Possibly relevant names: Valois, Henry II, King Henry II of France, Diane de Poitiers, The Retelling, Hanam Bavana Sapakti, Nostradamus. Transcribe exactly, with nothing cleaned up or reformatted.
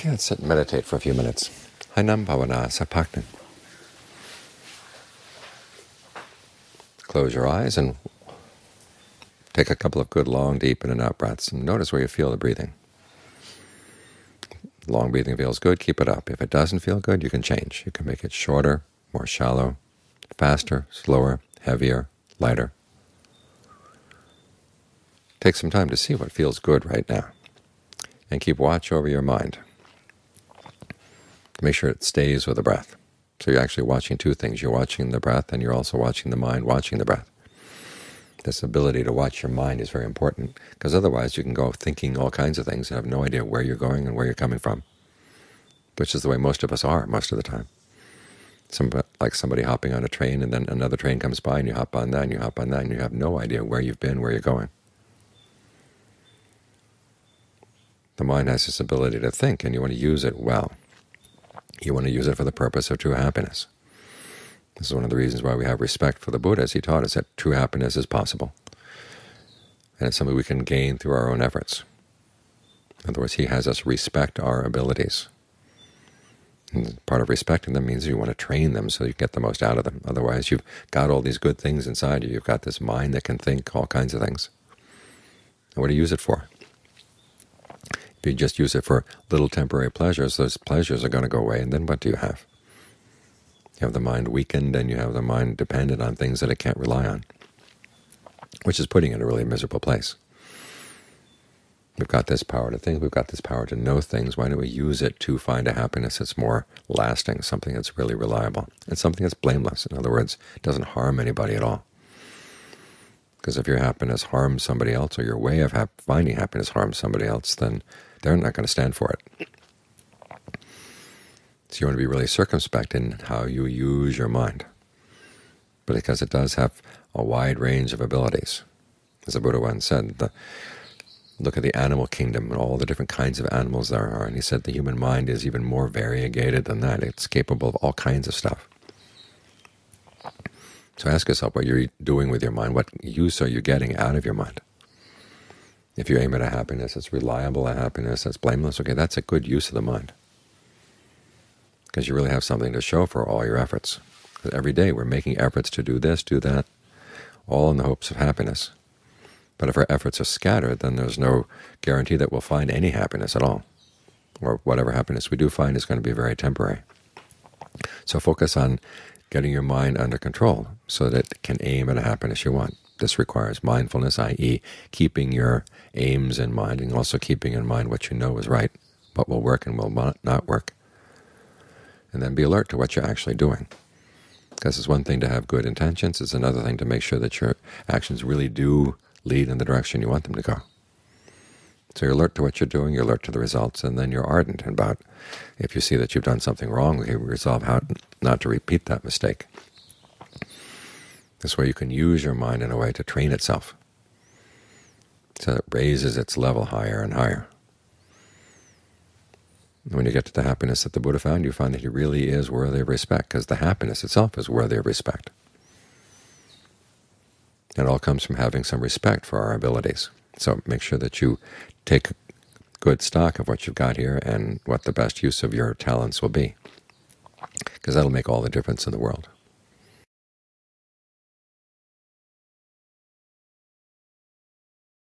Okay, let's sit and meditate for a few minutes. Hanam Bavana Sapakti. Close your eyes and take a couple of good long deep in and out breaths, and notice where you feel the breathing. Long breathing feels good, keep it up. If it doesn't feel good, you can change. You can make it shorter, more shallow, faster, slower, heavier, lighter. Take some time to see what feels good right now, and keep watch over your mind. Make sure it stays with the breath. So you're actually watching two things. You're watching the breath, and you're also watching the mind watching the breath. This ability to watch your mind is very important, because otherwise you can go thinking all kinds of things and have no idea where you're going and where you're coming from, which is the way most of us are most of the time. Some, like somebody hopping on a train, and then another train comes by, and you hop on that, and you hop on that, and you have no idea where you've been, where you're going. The mind has this ability to think, and you want to use it well. You want to use it for the purpose of true happiness. This is one of the reasons why we have respect for the Buddha, as he taught us that true happiness is possible, and it's something we can gain through our own efforts. In other words, he has us respect our abilities. And part of respecting them means you want to train them so you get the most out of them. Otherwise, you've got all these good things inside you. You've got this mind that can think all kinds of things. And what do you use it for? If you just use it for little temporary pleasures, those pleasures are going to go away, and then what do you have? You have the mind weakened, and you have the mind dependent on things that it can't rely on, which is putting it in a really miserable place. We've got this power to think, we've got this power to know things. Why don't we use it to find a happiness that's more lasting, something that's really reliable, and something that's blameless? In other words, doesn't harm anybody at all. Because if your happiness harms somebody else, or your way of hap finding happiness harms somebody else, then they're not going to stand for it. So you want to be really circumspect in how you use your mind, but because it does have a wide range of abilities. As the Buddha once said, the look at the animal kingdom and all the different kinds of animals there are. And he said the human mind is even more variegated than that. It's capable of all kinds of stuff. So ask yourself what you're doing with your mind. What use are you getting out of your mind? If you aim at a happiness that's reliable, a happiness that's blameless, okay, that's a good use of the mind, because you really have something to show for all your efforts. Because every day we're making efforts to do this, do that, all in the hopes of happiness. But if our efforts are scattered, then there's no guarantee that we'll find any happiness at all, or whatever happiness we do find is going to be very temporary. So focus on getting your mind under control so that it can aim at a happiness you want. This requires mindfulness, that is keeping your aims in mind, and also keeping in mind what you know is right, what will work and will not work. And then be alert to what you're actually doing. Because it's one thing to have good intentions, it's another thing to make sure that your actions really do lead in the direction you want them to go. So you're alert to what you're doing, you're alert to the results, and then you're ardent about, if you see that you've done something wrong, you resolve how not to repeat that mistake. This way you can use your mind in a way to train itself, so it raises its level higher and higher. And when you get to the happiness that the Buddha found, you find that he really is worthy of respect, because the happiness itself is worthy of respect. It all comes from having some respect for our abilities. So make sure that you take good stock of what you've got here and what the best use of your talents will be, because that'll make all the difference in the world.